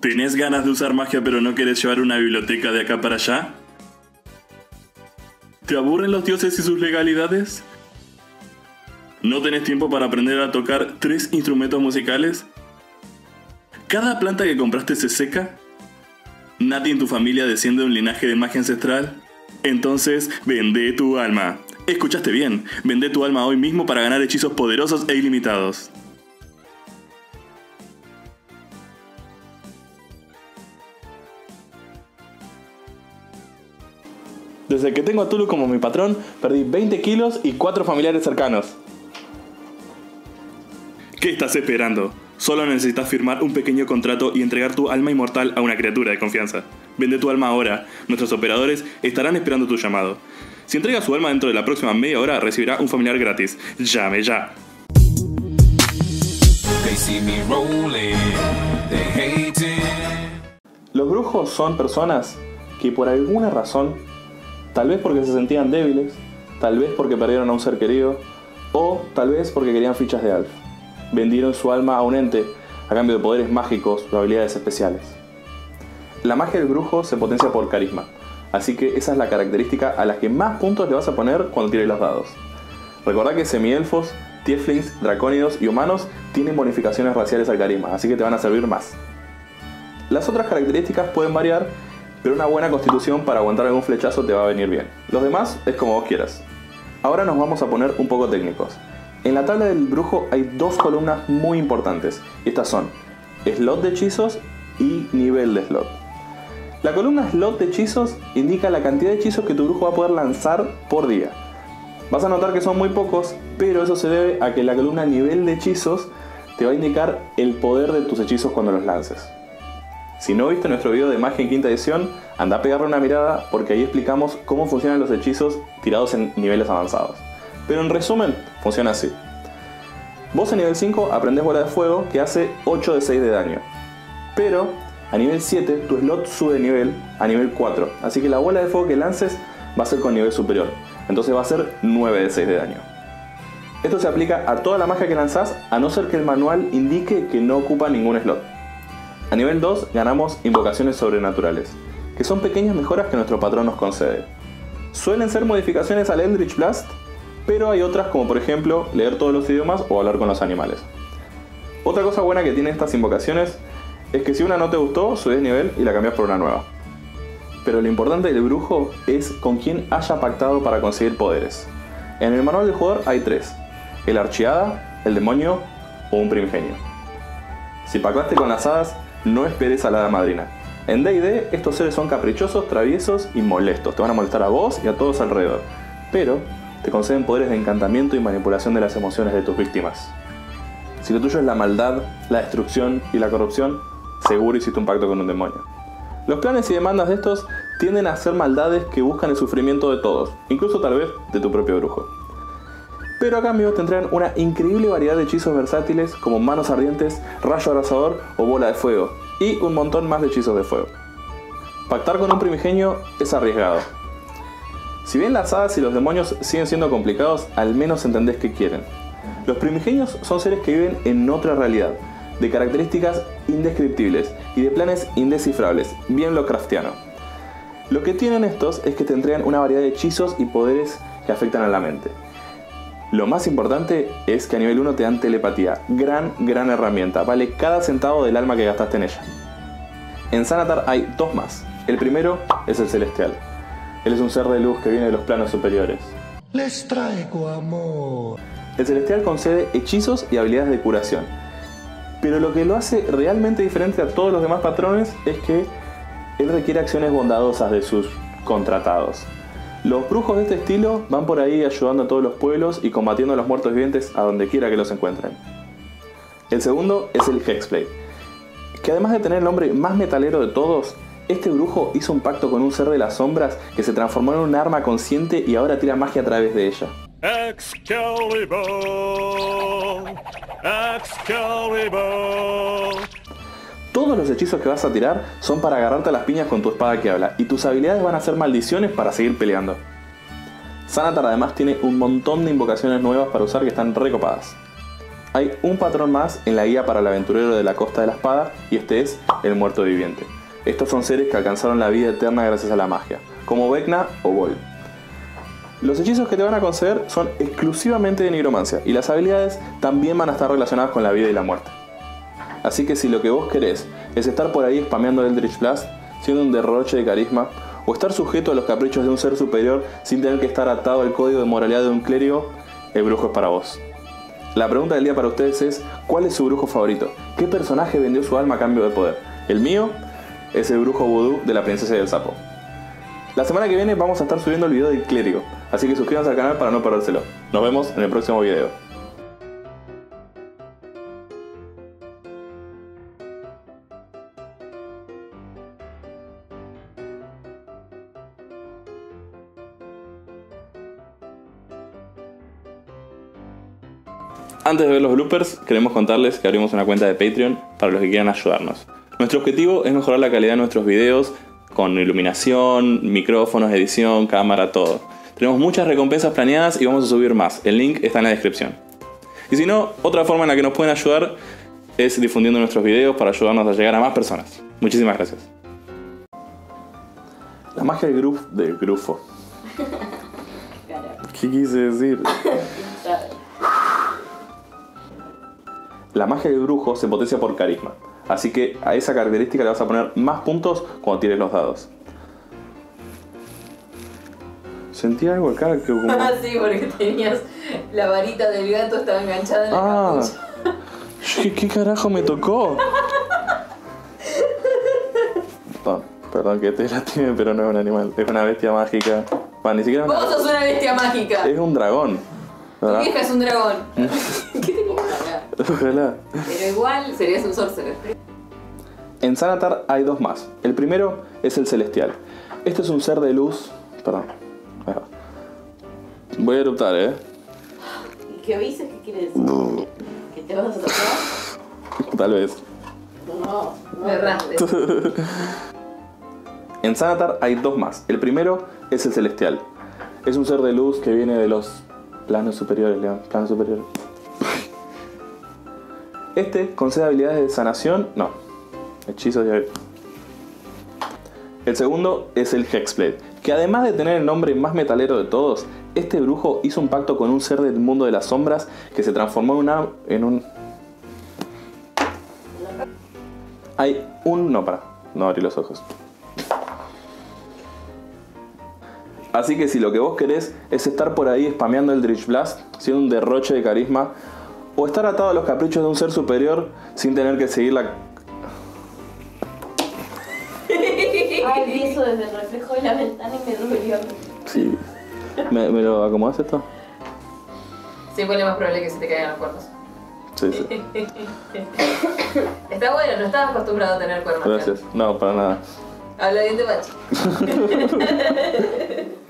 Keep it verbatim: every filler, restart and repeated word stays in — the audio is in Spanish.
¿Tenés ganas de usar magia pero no querés llevar una biblioteca de acá para allá? ¿Te aburren los dioses y sus legalidades? ¿No tenés tiempo para aprender a tocar tres instrumentos musicales? ¿Cada planta que compraste se seca? ¿Nadie en tu familia desciende de un linaje de magia ancestral? Entonces, vende tu alma. Escuchaste bien, vende tu alma hoy mismo para ganar hechizos poderosos e ilimitados. Desde que tengo a Tulu como mi patrón, perdí veinte kilos y cuatro familiares cercanos. ¿Qué estás esperando? Solo necesitas firmar un pequeño contrato y entregar tu alma inmortal a una criatura de confianza. Vende tu alma ahora. Nuestros operadores estarán esperando tu llamado. Si entrega su alma dentro de la próxima media hora, recibirá un familiar gratis. Llame ya. Los brujos son personas que por alguna razón, tal vez porque se sentían débiles, tal vez porque perdieron a un ser querido, o tal vez porque querían fichas de alfa, vendieron su alma a un ente a cambio de poderes mágicos o habilidades especiales. La magia del brujo se potencia por carisma, así que esa es la característica a la que más puntos le vas a poner cuando tires los dados. Recordá que semielfos, tieflings, dracónidos y humanos tienen bonificaciones raciales al carisma, así que te van a servir más. Las otras características pueden variar, pero una buena constitución para aguantar algún flechazo te va a venir bien. Los demás es como vos quieras. Ahora nos vamos a poner un poco técnicos. En la tabla del brujo hay dos columnas muy importantes. Estas son slot de hechizos y nivel de slot. La columna slot de hechizos indica la cantidad de hechizos que tu brujo va a poder lanzar por día. Vas a notar que son muy pocos, pero eso se debe a que la columna nivel de hechizos te va a indicar el poder de tus hechizos cuando los lances. Si no viste nuestro video de magia en quinta edición, anda a pegarle una mirada porque ahí explicamos cómo funcionan los hechizos tirados en niveles avanzados. Pero en resumen, funciona así. Vos en nivel cinco aprendés bola de fuego que hace ocho de seis de daño. Pero a nivel siete tu slot sube de nivel a nivel cuatro, así que la bola de fuego que lances va a ser con nivel superior. Entonces va a ser nueve de seis de daño. Esto se aplica a toda la magia que lanzás, a no ser que el manual indique que no ocupa ningún slot. A nivel dos ganamos invocaciones sobrenaturales, que son pequeñas mejoras que nuestro patrón nos concede. Suelen ser modificaciones al Eldritch Blast, pero hay otras como por ejemplo leer todos los idiomas o hablar con los animales. Otra cosa buena que tienen estas invocaciones es que si una no te gustó, subes nivel y la cambias por una nueva. Pero lo importante del brujo es con quién haya pactado para conseguir poderes. En el manual del jugador hay tres: el Archihada, el demonio o un primigenio. Si pactaste con las hadas, no esperes a la hada madrina. En D and D estos seres son caprichosos, traviesos y molestos. Te van a molestar a vos y a todos alrededor. Pero te conceden poderes de encantamiento y manipulación de las emociones de tus víctimas. Si lo tuyo es la maldad, la destrucción y la corrupción, seguro hiciste un pacto con un demonio. Los planes y demandas de estos tienden a ser maldades que buscan el sufrimiento de todos, incluso tal vez de tu propio brujo. Pero a cambio te entregan una increíble variedad de hechizos versátiles como manos ardientes, rayo abrasador o bola de fuego, y un montón más de hechizos de fuego. Pactar con un primigenio es arriesgado. Si bien las hadas y los demonios siguen siendo complicados, al menos entendés qué quieren. Los primigenios son seres que viven en otra realidad, de características indescriptibles y de planes indescifrables, bien Lovecraftiano. Lo que tienen estos es que te entregan una variedad de hechizos y poderes que afectan a la mente. Lo más importante es que a nivel uno te dan telepatía, gran, gran herramienta, vale cada centavo del alma que gastaste en ella. En Xanathar hay dos más, el primero es el Celestial. Él es un ser de luz que viene de los planos superiores. Les traigo amor. El Celestial concede hechizos y habilidades de curación, pero lo que lo hace realmente diferente a todos los demás patrones es que él requiere acciones bondadosas de sus contratados. Los brujos de este estilo van por ahí ayudando a todos los pueblos y combatiendo a los muertos vivientes a donde quiera que los encuentren. El segundo es el Hexblade, que además de tener el nombre más metalero de todos, este brujo hizo un pacto con un ser de las sombras que se transformó en un arma consciente y ahora tira magia a través de ella. Excalibur, Excalibur. Todos los hechizos que vas a tirar son para agarrarte a las piñas con tu espada que habla, y tus habilidades van a ser maldiciones para seguir peleando. Xanathar además tiene un montón de invocaciones nuevas para usar que están recopadas. Hay un patrón más en la guía para el aventurero de la Costa de la Espada, y este es el muerto viviente. Estos son seres que alcanzaron la vida eterna gracias a la magia, como Vecna o Vol. Los hechizos que te van a conceder son exclusivamente de nigromancia, y las habilidades también van a estar relacionadas con la vida y la muerte. Así que si lo que vos querés es estar por ahí spameando el Eldritch Blast, siendo un derroche de carisma, o estar sujeto a los caprichos de un ser superior sin tener que estar atado al código de moralidad de un clérigo, el brujo es para vos. La pregunta del día para ustedes es, ¿cuál es su brujo favorito? ¿Qué personaje vendió su alma a cambio de poder? El mío es el brujo vudú de la princesa y el sapo. La semana que viene vamos a estar subiendo el video del clérigo, así que suscríbanse al canal para no perdérselo. Nos vemos en el próximo video. Antes de ver los bloopers, queremos contarles que abrimos una cuenta de Patreon para los que quieran ayudarnos. Nuestro objetivo es mejorar la calidad de nuestros videos con iluminación, micrófonos, edición, cámara, todo. Tenemos muchas recompensas planeadas y vamos a subir más. El link está en la descripción. Y si no, otra forma en la que nos pueden ayudar es difundiendo nuestros videos para ayudarnos a llegar a más personas. Muchísimas gracias. La magia del grupo... del grufo. ¿Qué quise decir? La magia del brujo se potencia por carisma, así que a esa característica le vas a poner más puntos cuando tires los dados. Sentí algo acá que como... Ah, sí, porque tenías la varita del gato, estaba enganchada en la ah, capucha. ¿Qué, ¿Qué carajo me tocó? Perdón, perdón que te lastime, pero no es un animal, es una bestia mágica. Bueno, ni siquiera... ¡Vos sos una bestia mágica! Es un dragón. ¿Verdad? Tu vieja es un dragón. ¿Qué te Ojalá. Pero igual serías un sorcerer. En Xanathar hay dos más. El primero es el Celestial. Este es un ser de luz. Perdón. Voy a eruptar, eh. ¿Qué avisas? ¿Qué quieres decir? ¿Que te vas a tocar? Tal vez. No, me erraste. En Xanathar hay dos más. El primero es el Celestial. Es un ser de luz que viene de los planos superiores, León. Planos superiores. Este concede habilidades de sanación, no, hechizos de... El segundo es el Hexblade, que además de tener el nombre más metalero de todos, este brujo hizo un pacto con un ser del mundo de las sombras que se transformó en, una, en un... Hay un... no, para, no abrí los ojos. Así que si lo que vos querés es estar por ahí spameando el Eldritch Blast, siendo un derroche de carisma, o estar atado a los caprichos de un ser superior sin tener que seguir la... Ay, vi eso desde el reflejo de la ventana y me dolió. Sí. ¿Me, me lo acomodas esto? Sí, pues es más probable que se te caigan los cuernos. Sí, sí. Está bueno, no estabas acostumbrado a tener cuernos. Gracias. No, para nada. Habla bien de macho.